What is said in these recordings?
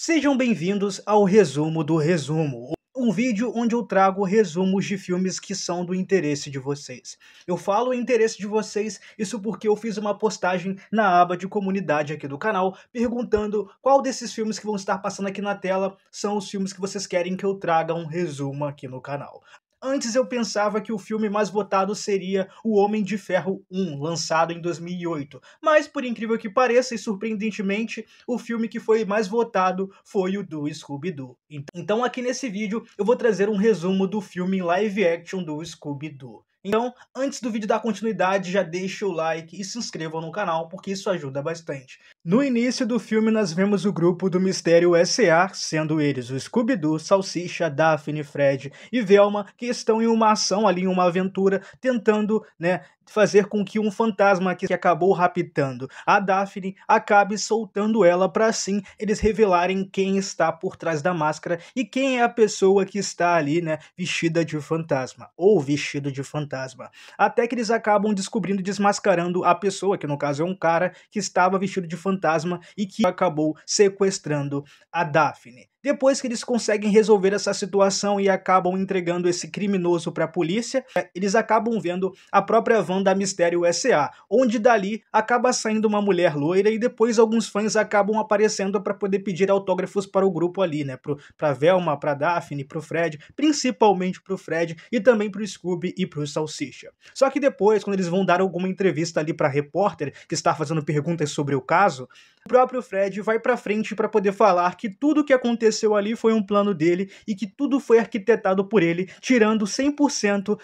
Sejam bem-vindos ao resumo do resumo, um vídeo onde eu trago resumos de filmes que são do interesse de vocês. Eu falo interesse de vocês, isso porque eu fiz uma postagem na aba de comunidade aqui do canal, perguntando qual desses filmes que vão estar passando aqui na tela são os filmes que vocês querem que eu traga um resumo aqui no canal. Antes eu pensava que o filme mais votado seria O Homem de Ferro 1, lançado em 2008. Mas, por incrível que pareça e surpreendentemente, o filme que foi mais votado foi o do Scooby-Doo. Então aqui nesse vídeo eu vou trazer um resumo do filme live action do Scooby-Doo. Então, antes do vídeo dar continuidade, já deixa o like e se inscrevam no canal, porque isso ajuda bastante. No início do filme, nós vemos o grupo do Mistério S.A., sendo eles o Scooby-Doo, Salsicha, Daphne, Fred e Velma, que estão em uma ação ali, em uma aventura, tentando, fazer com que um fantasma que acabou raptando a Daphne acabe soltando ela para assim eles revelarem quem está por trás da máscara e quem é a pessoa que está ali, vestida de fantasma, ou vestido de fantasma. Até que eles acabam descobrindo e desmascarando a pessoa, que no caso é um cara que estava vestido de fantasma e que acabou sequestrando a Daphne. Depois que eles conseguem resolver essa situação e acabam entregando esse criminoso para a polícia, eles acabam vendo a própria van da Mistério S.A., onde dali acaba saindo uma mulher loira e depois alguns fãs acabam aparecendo para poder pedir autógrafos para o grupo ali, para Velma, para Daphne, para o Fred, principalmente para o Fred e também para o Scooby e para o Salsicha. Só que depois, quando eles vão dar alguma entrevista ali para a repórter que está fazendo perguntas sobre o caso, o próprio Fred vai para frente para poder falar que tudo o que aconteceu ali foi um plano dele e que tudo foi arquitetado por ele, tirando 100%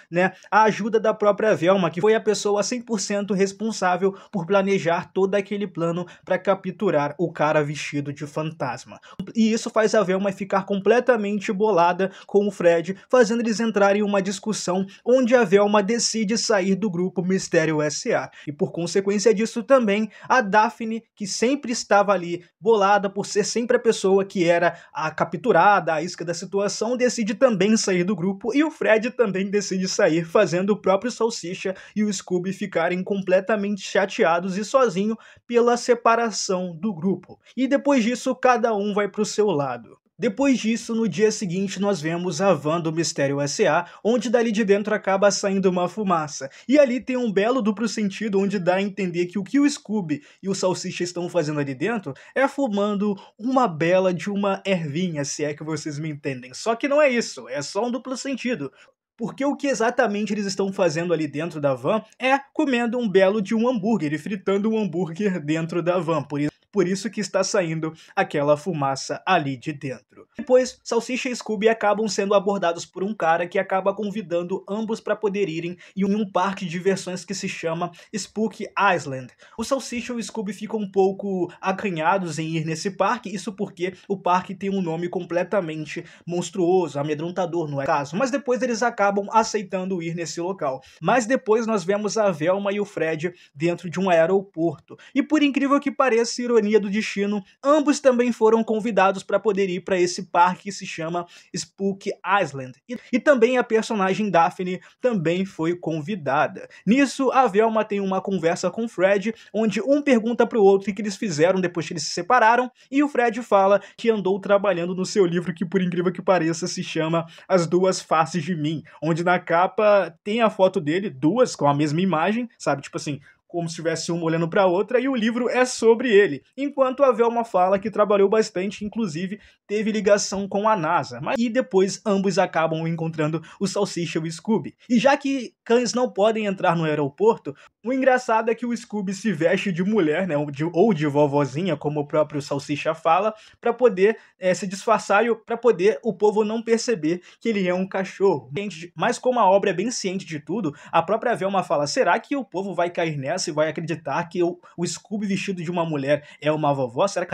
a ajuda da própria Velma, que foi a pessoa 100% responsável por planejar todo aquele plano para capturar o cara vestido de fantasma. E isso faz a Velma ficar completamente bolada com o Fred, fazendo eles entrarem em uma discussão onde a Velma decide sair do grupo Mistério S.A. E por consequência disso também, a Daphne, que sempre estava ali bolada por ser sempre a pessoa que era a capturada, a isca da situação, decide também sair do grupo e o Fred também decide sair, fazendo o próprio Salsicha e o Scooby ficarem completamente chateados e sozinho pela separação do grupo. E depois disso, cada um vai para o seu lado. Depois disso, no dia seguinte, nós vemos a van do Mistério S.A., onde dali de dentro acaba saindo uma fumaça. E ali tem um belo duplo sentido, onde dá a entender que o Scooby e o Salsicha estão fazendo ali dentro é fumando uma bela de uma ervinha, se é que vocês me entendem. Só que não é isso, é só um duplo sentido. Porque o que exatamente eles estão fazendo ali dentro da van é comendo um belo de um hambúrguer e fritando um hambúrguer dentro da van, por isso que está saindo aquela fumaça ali de dentro. Depois, Salsicha e Scooby acabam sendo abordados por um cara que acaba convidando ambos para poder irem em um parque de diversões que se chama Spooky Island. O Salsicha e o Scooby ficam um pouco acanhados em ir nesse parque, isso porque o parque tem um nome completamente monstruoso, amedrontador, não é caso? Mas depois eles acabam aceitando ir nesse local. Mas depois nós vemos a Velma e o Fred dentro de um aeroporto. E por incrível que pareça, ironia do destino, ambos também foram convidados para poder ir para esse parque que se chama Spooky Island. E também a personagem Daphne também foi convidada. Nisso, a Velma tem uma conversa com o Fred, onde um pergunta para o outro o que eles fizeram depois que eles se separaram, e o Fred fala que andou trabalhando no seu livro que, por incrível que pareça, se chama As Duas Faces de Mim, onde na capa tem a foto dele, duas, com a mesma imagem, sabe? Tipo assim, como se tivesse uma olhando para a outra, e o livro é sobre ele. Enquanto a Velma fala que trabalhou bastante, inclusive teve ligação com a NASA. E depois ambos acabam encontrando o Salsicha e o Scooby. E já que cães não podem entrar no aeroporto, o engraçado é que o Scooby se veste de mulher, ou de vovozinha, como o próprio Salsicha fala, para poder se disfarçar e para poder o povo não perceber que ele é um cachorro. Mas como a obra é bem ciente de tudo, a própria Velma fala, será que o povo vai cair nessa? Se vai acreditar que o Scooby vestido de uma mulher é uma vovó? Será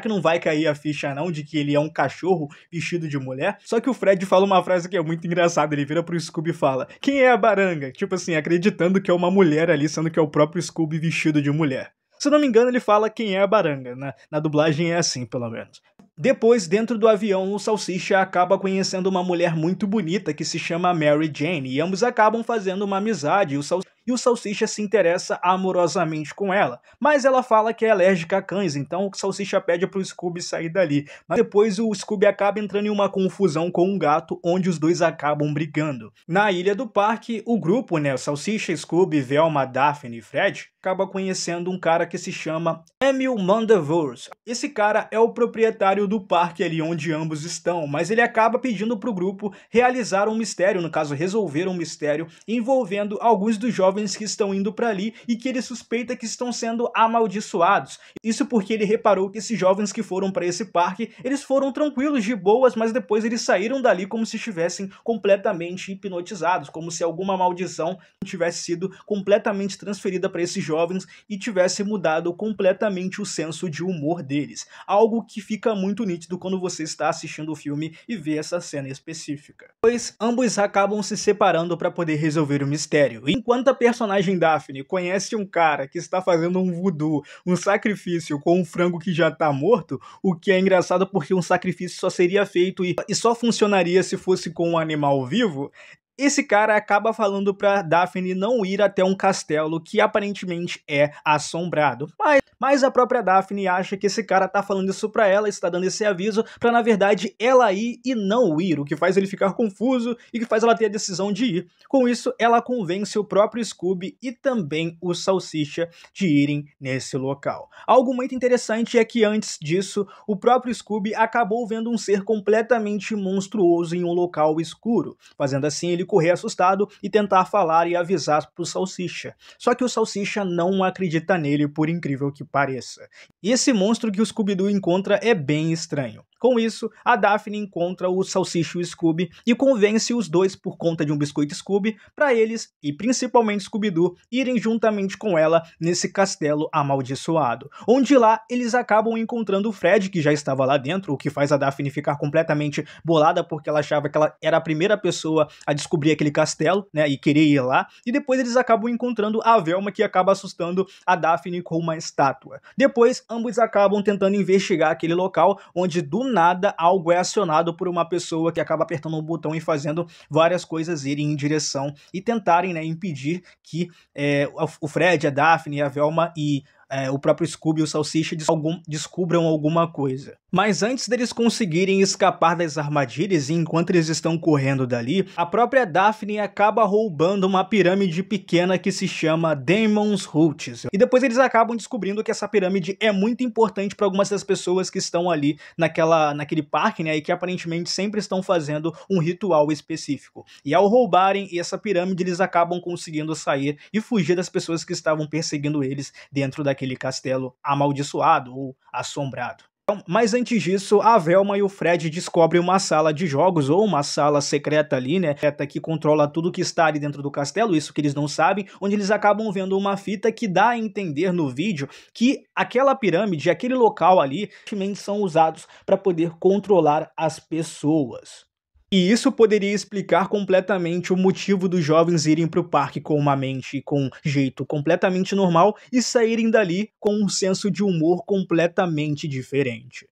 que não vai cair a ficha não de que ele é um cachorro vestido de mulher? Só que o Fred fala uma frase que é muito engraçada, ele vira pro Scooby e fala, quem é a baranga? Tipo assim, acreditando que é uma mulher ali, sendo que é o próprio Scooby vestido de mulher. Se não me engano, ele fala quem é a baranga, na dublagem é assim, pelo menos. Depois, dentro do avião, o Salsicha acaba conhecendo uma mulher muito bonita que se chama Mary Jane, e ambos acabam fazendo uma amizade, e o Salsicha se interessa amorosamente com ela, mas ela fala que é alérgica a cães, então o Salsicha pede pro Scooby sair dali, mas depois o Scooby acaba entrando em uma confusão com um gato, onde os dois acabam brigando. Na ilha do parque, o grupo, né, o Salsicha, Scooby, Velma, Daphne e Fred, acaba conhecendo um cara que se chama Emil Mandevors. Esse cara é o proprietário do parque ali onde ambos estão, mas ele acaba pedindo pro grupo realizar um mistério, no caso resolver um mistério, envolvendo alguns dos jovens que estão indo para ali e que ele suspeita que estão sendo amaldiçoados. Isso porque ele reparou que esses jovens que foram para esse parque, eles foram tranquilos, de boas, mas depois eles saíram dali como se estivessem completamente hipnotizados, como se alguma maldição tivesse sido completamente transferida para esses jovens e tivesse mudado completamente o senso de humor deles. Algo que fica muito nítido quando você está assistindo o filme e vê essa cena específica. Pois ambos acabam se separando para poder resolver o mistério. Enquanto a personagem Daphne conhece um cara que está fazendo um voodoo, um sacrifício com um frango que já está morto, o que é engraçado porque um sacrifício só seria feito e só funcionaria se fosse com um animal vivo. Esse cara acaba falando pra Daphne não ir até um castelo que aparentemente é assombrado. Mas a própria Daphne acha que esse cara tá falando isso pra ela, está dando esse aviso pra, na verdade, ela ir e não ir, o que faz ele ficar confuso e que faz ela ter a decisão de ir. Com isso, ela convence o próprio Scooby e também o Salsicha de irem nesse local. Algo muito interessante é que, antes disso, o próprio Scooby acabou vendo um ser completamente monstruoso em um local escuro, fazendo assim ele correr assustado e tentar falar e avisar pro Salsicha. Só que o Salsicha não acredita nele, por incrível que pareça. E esse monstro que o Scooby-Doo encontra é bem estranho. Com isso, a Daphne encontra o Salsicha e o Scooby e convence os dois, por conta de um biscoito Scooby, para eles, e principalmente Scooby-Doo, irem juntamente com ela nesse castelo amaldiçoado. Onde lá, eles acabam encontrando o Fred, que já estava lá dentro, o que faz a Daphne ficar completamente bolada, porque ela achava que ela era a primeira pessoa a descobrir aquele castelo, né, e querer ir lá. E depois eles acabam encontrando a Velma, que acaba assustando a Daphne com uma estátua. Depois, ambos acabam tentando investigar aquele local, onde do nada, algo é acionado por uma pessoa que acaba apertando um botão e fazendo várias coisas irem em direção e tentarem, né, impedir que o Fred, a Daphne, a Velma e o próprio Scooby e o Salsicha descubram alguma coisa. Mas antes deles conseguirem escapar das armadilhas, e enquanto eles estão correndo dali, a própria Daphne acaba roubando uma pirâmide pequena que se chama Demons' Roots. E depois eles acabam descobrindo que essa pirâmide é muito importante para algumas das pessoas que estão ali naquele parque, né, e que aparentemente sempre estão fazendo um ritual específico. E ao roubarem essa pirâmide, eles acabam conseguindo sair e fugir das pessoas que estavam perseguindo eles dentro daquele castelo amaldiçoado ou assombrado. Mas antes disso, a Velma e o Fred descobrem uma sala de jogos, ou uma sala secreta ali, né, que controla tudo que está ali dentro do castelo, isso que eles não sabem, onde eles acabam vendo uma fita que dá a entender no vídeo que aquela pirâmide, aquele local ali, são usados para poder controlar as pessoas. E isso poderia explicar completamente o motivo dos jovens irem para o parque com uma mente, com um jeito completamente normal e saírem dali com um senso de humor completamente diferente.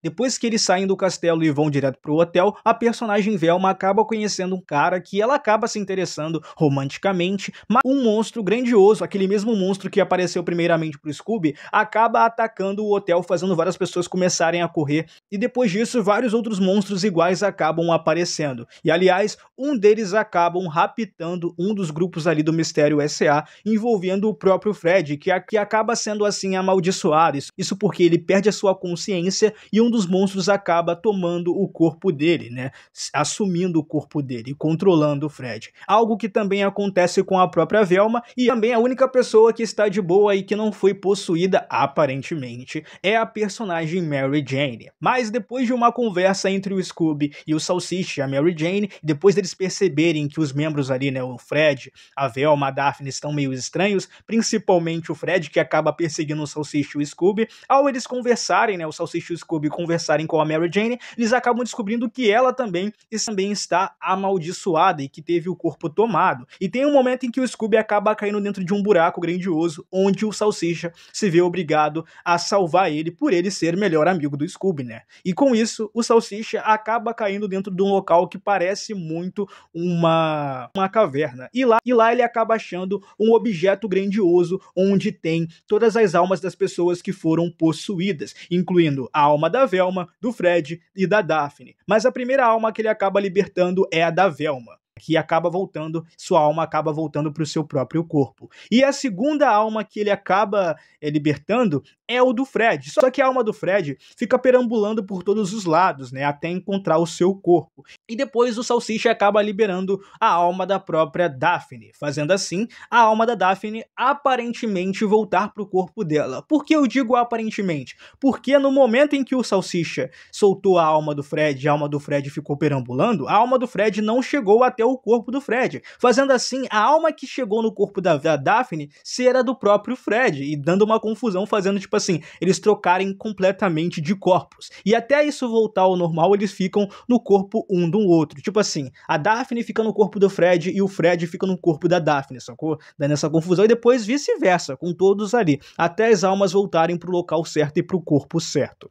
Depois que eles saem do castelo e vão direto pro hotel, a personagem Velma acaba conhecendo um cara que ela acaba se interessando romanticamente, mas um monstro grandioso, aquele mesmo monstro que apareceu primeiramente pro Scooby, acaba atacando o hotel, fazendo várias pessoas começarem a correr, e depois disso vários outros monstros iguais acabam aparecendo. E aliás, um deles acabam raptando um dos grupos ali do Mistério S.A., envolvendo o próprio Fred, que acaba sendo assim amaldiçoado, isso porque ele perde a sua consciência e um dos monstros acaba tomando o corpo dele, né, assumindo o corpo dele, controlando o Fred. Algo que também acontece com a própria Velma, e também a única pessoa que está de boa e que não foi possuída, aparentemente, é a personagem Mary Jane. Mas depois de uma conversa entre o Scooby e o Salsicha, a Mary Jane, depois deles perceberem que os membros ali, né, o Fred, a Velma, a Daphne, estão meio estranhos, principalmente o Fred, que acaba perseguindo o Salsicha e o Scooby, ao eles conversarem, né, o Salsicha e o Scooby conversarem com a Mary Jane, eles acabam descobrindo que ela também está amaldiçoada e que teve o corpo tomado. E tem um momento em que o Scooby acaba caindo dentro de um buraco grandioso, onde o Salsicha se vê obrigado a salvar ele por ele ser melhor amigo do Scooby, né? E com isso, o Salsicha acaba caindo dentro de um local que parece muito uma caverna. E lá ele acaba achando um objeto grandioso onde tem todas as almas das pessoas que foram possuídas, incluindo a alma da Velma, do Fred e da Daphne. Mas a primeira alma que ele acaba libertando é a da Velma, que acaba voltando, sua alma acaba voltando para o seu próprio corpo. E a segunda alma que ele acaba libertando é o do Fred, só que a alma do Fred fica perambulando por todos os lados, né, até encontrar o seu corpo. E depois o Salsicha acaba liberando a alma da própria Daphne, fazendo assim a alma da Daphne aparentemente voltar para o corpo dela. Por que eu digo aparentemente? Porque no momento em que o Salsicha soltou a alma do Fred e a alma do Fred ficou perambulando, a alma do Fred não chegou até o corpo do Fred, fazendo assim a alma que chegou no corpo da Daphne será do próprio Fred, e dando uma confusão, fazendo tipo assim, eles trocarem completamente de corpos. E até isso voltar ao normal, eles ficam no corpo um do outro, tipo assim, a Daphne fica no corpo do Fred e o Fred fica no corpo da Daphne, sacou? Dando essa confusão, e depois vice-versa, com todos ali, até as almas voltarem pro local certo e pro corpo certo.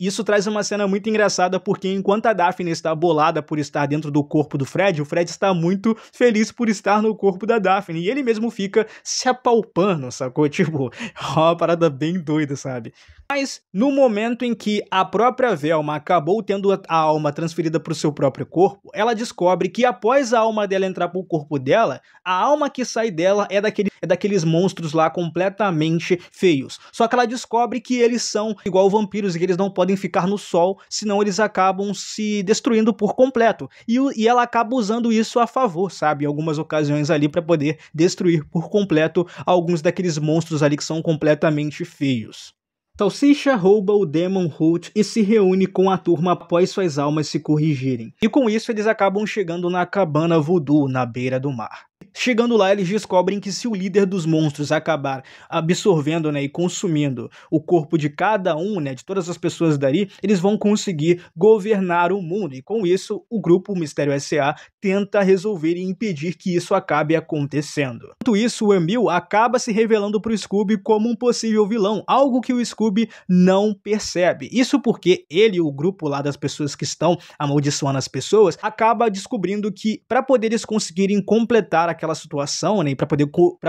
Isso traz uma cena muito engraçada, porque enquanto a Daphne está bolada por estar dentro do corpo do Fred, o Fred está muito feliz por estar no corpo da Daphne, e ele mesmo fica se apalpando, sacou? Tipo, uma parada bem doida, sabe? Mas no momento em que a própria Velma acabou tendo a alma transferida para o seu próprio corpo, ela descobre que após a alma dela entrar para o corpo dela, a alma que sai dela é daqueles monstros lá completamente feios. Só que ela descobre que eles são igual vampiros e que eles não podem ficar no sol, senão eles acabam se destruindo por completo. E ela acaba usando isso a favor, sabe? Em algumas ocasiões ali para poder destruir por completo alguns daqueles monstros ali que são completamente feios. Salsicha rouba o Demons' Roots e se reúne com a turma após suas almas se corrigirem. E com isso eles acabam chegando na cabana voodoo, na beira do mar. Chegando lá, eles descobrem que se o líder dos monstros acabar absorvendo, né, e consumindo o corpo de cada um, né, de todas as pessoas dali, eles vão conseguir governar o mundo. E com isso, o grupo Mistério S.A. tenta resolver e impedir que isso acabe acontecendo. Enquanto isso, o Emil acaba se revelando para o Scooby como um possível vilão, algo que o Scooby não percebe. Isso porque ele, o grupo lá das pessoas que estão amaldiçoando as pessoas, acaba descobrindo que para poder eles conseguirem completar aquela situação, né, para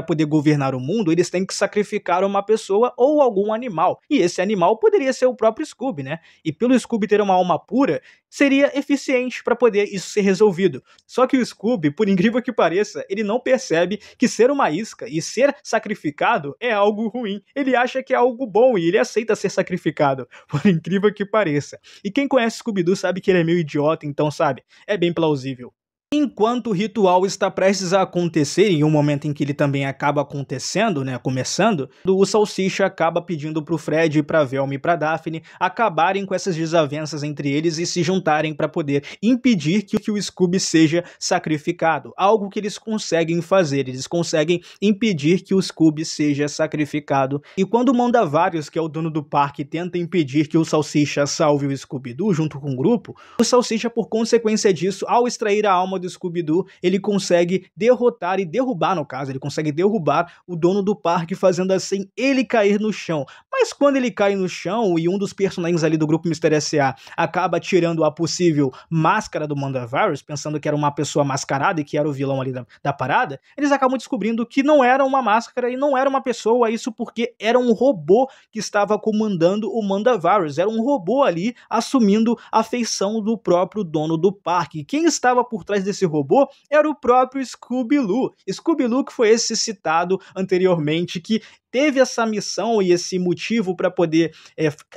poder governar o mundo, eles têm que sacrificar uma pessoa ou algum animal. E esse animal poderia ser o próprio Scooby, né? E pelo Scooby ter uma alma pura, seria eficiente para poder isso ser resolvido. Só que o Scooby, por incrível que pareça, ele não percebe que ser uma isca e ser sacrificado é algo ruim. Ele acha que é algo bom e ele aceita ser sacrificado, por incrível que pareça. E quem conhece Scooby-Doo sabe que ele é meio idiota, então, sabe, é bem plausível. Enquanto o ritual está prestes a acontecer, em um momento em que ele também acaba acontecendo, né, começando, o Salsicha acaba pedindo pro Fred, pra Velma e pra Daphne acabarem com essas desavenças entre eles e se juntarem para poder impedir que o Scooby seja sacrificado, algo que eles conseguem fazer, eles conseguem impedir que o Scooby seja sacrificado. E quando o Mondavarius, que é o dono do parque, tenta impedir que o Salsicha salve o Scooby-Doo junto com o grupo, o Salsicha, por consequência disso, ao extrair a alma do Scooby-Doo, ele consegue derrotar e derrubar, no caso, ele consegue derrubar o dono do parque, fazendo assim ele cair no chão. Mas quando ele cai no chão e um dos personagens ali do grupo Mistério S.A. acaba tirando a possível máscara do Mondavarius, pensando que era uma pessoa mascarada e que era o vilão ali da parada, eles acabam descobrindo que não era uma máscara e não era uma pessoa, isso porque era um robô que estava comandando o Mondavarius, era um robô ali assumindo a feição do próprio dono do parque. Quem estava por trás desse robô era o próprio Scooby-Loo. Scooby-Loo, que foi esse citado anteriormente, que teve essa missão e esse motivo para poder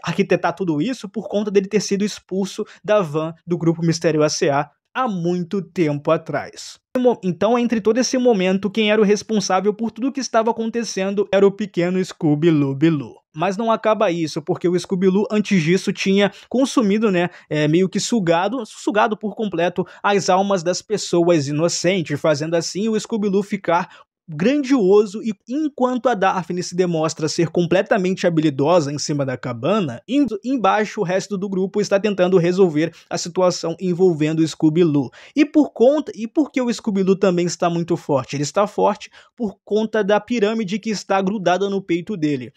arquitetar tudo isso por conta dele ter sido expulso da van do grupo Mistério S.A. há muito tempo atrás. Então, entre todo esse momento, quem era o responsável por tudo que estava acontecendo era o pequeno Scooby-Loo. Mas não acaba isso, porque o Scooby-Loo, antes disso, tinha consumido, né, meio que sugado por completo as almas das pessoas inocentes, fazendo assim o Scooby-Loo ficar grandioso, e enquanto a Daphne se demonstra ser completamente habilidosa em cima da cabana, embaixo o resto do grupo está tentando resolver a situação envolvendo o Scooby-Loo. E porque o Scooby-Loo também está muito forte? Ele está forte por conta da pirâmide que está grudada no peito dele.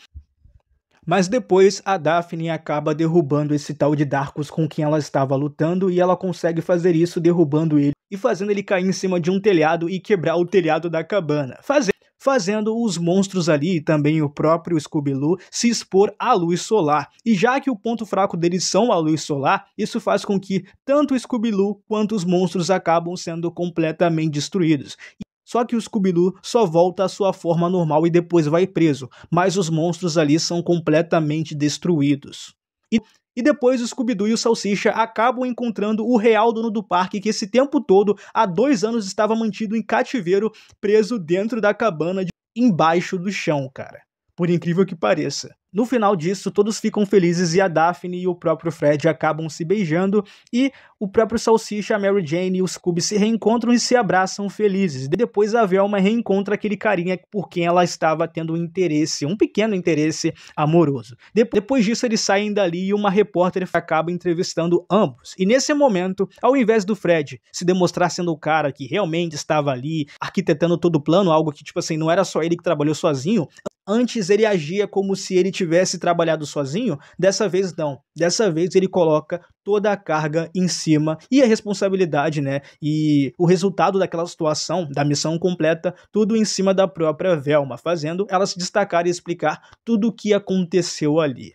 Mas depois a Daphne acaba derrubando esse tal de Darkus com quem ela estava lutando, e ela consegue fazer isso derrubando ele e fazendo ele cair em cima de um telhado e quebrar o telhado da cabana, fazendo os monstros ali e também o próprio Scooby-Loo se expor à luz solar. E já que o ponto fraco deles são a luz solar, isso faz com que tanto o Scooby-Loo quanto os monstros acabam sendo completamente destruídos. Só que o Scooby-Doo só volta à sua forma normal e depois vai preso, mas os monstros ali são completamente destruídos. E depois o Scooby-Doo e o Salsicha acabam encontrando o real dono do parque, que esse tempo todo, há 2 anos, estava mantido em cativeiro, preso dentro da cabana, embaixo do chão, cara. Por incrível que pareça. No final disso, todos ficam felizes e a Daphne e o próprio Fred acabam se beijando, e o próprio Salsicha, a Mary Jane e o Scooby se reencontram e se abraçam felizes. Depois a Velma reencontra aquele carinha por quem ela estava tendo um interesse, um pequeno interesse amoroso. Depois disso eles saem dali e uma repórter acaba entrevistando ambos. E nesse momento, ao invés do Fred se demonstrar sendo o cara que realmente estava ali, arquitetando todo o plano, algo que tipo assim, não era só ele que trabalhou sozinho, antes ele agia como se ele tivesse trabalhado sozinho, dessa vez não. Dessa vez ele coloca toda a carga em cima e a responsabilidade, né? E o resultado daquela situação, da missão completa, tudo em cima da própria Velma, fazendo ela se destacar e explicar tudo o que aconteceu ali.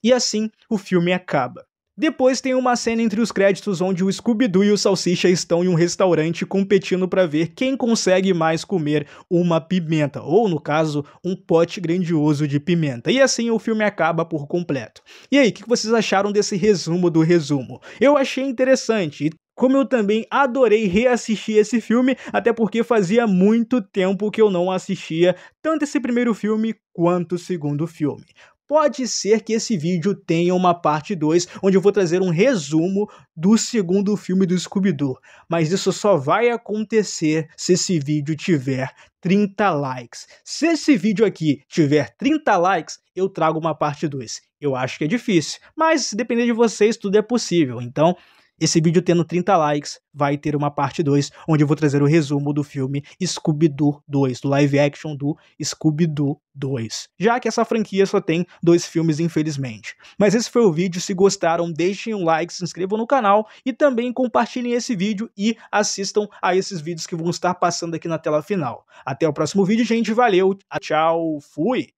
E assim o filme acaba. Depois tem uma cena entre os créditos onde o Scooby-Doo e o Salsicha estão em um restaurante competindo para ver quem consegue mais comer uma pimenta, ou no caso, um pote grandioso de pimenta. E assim o filme acaba por completo. E aí, o que vocês acharam desse resumo do resumo? Eu achei interessante. Como eu também adorei reassistir esse filme, até porque fazia muito tempo que eu não assistia tanto esse primeiro filme quanto o segundo filme. Pode ser que esse vídeo tenha uma parte 2, onde eu vou trazer um resumo do segundo filme do Scooby-Doo. Mas isso só vai acontecer se esse vídeo tiver 30 likes. Se esse vídeo aqui tiver 30 likes, eu trago uma parte 2. Eu acho que é difícil, mas dependendo de vocês, tudo é possível. Então, esse vídeo tendo 30 likes, vai ter uma parte 2, onde eu vou trazer o resumo do filme Scooby-Doo 2, do live action do Scooby-Doo 2. Já que essa franquia só tem 2 filmes, infelizmente. Mas esse foi o vídeo, se gostaram, deixem um like, se inscrevam no canal e também compartilhem esse vídeo e assistam a esses vídeos que vão estar passando aqui na tela final. Até o próximo vídeo, gente, valeu, tchau, fui!